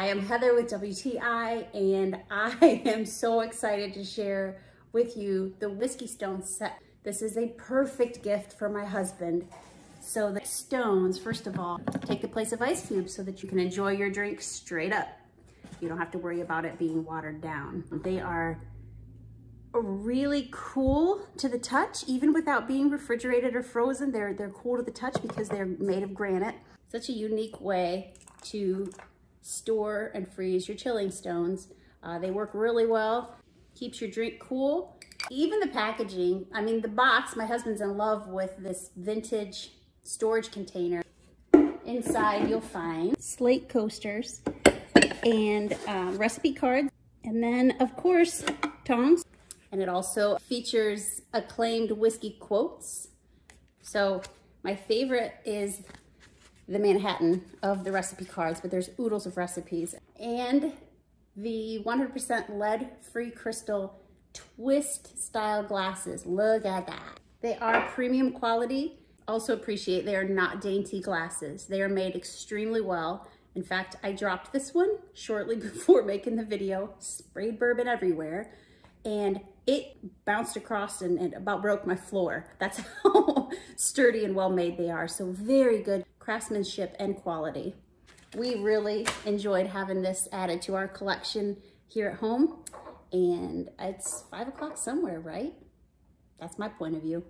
I am Heather with WTI, and I am so excited to share with you the Whiskey Stone set. This is a perfect gift for my husband. So the stones, first of all, take the place of ice cubes so that you can enjoy your drink straight up. You don't have to worry about it being watered down. They are really cool to the touch, even without being refrigerated or frozen. They're cool to the touch because they're made of granite. Such a unique way to store and freeze your chilling stones. They work really well, keeps your drink cool. Even the packaging, I mean the box, my husband's in love with this vintage storage container. Inside you'll find slate coasters and recipe cards, and then of course tongs. And it also features acclaimed whiskey quotes. So my favorite is the Manhattan of the recipe cards, but there's oodles of recipes. And the 100% lead-free crystal twist style glasses. Look at that. They are premium quality. Also appreciate they are not dainty glasses. They are made extremely well. In fact, I dropped this one shortly before making the video, sprayed bourbon everywhere, and it bounced across and about broke my floor. That's how sturdy and well made they are. So very good craftsmanship and quality. We really enjoyed having this added to our collection here at home. And it's 5 o'clock somewhere, right? That's my point of view.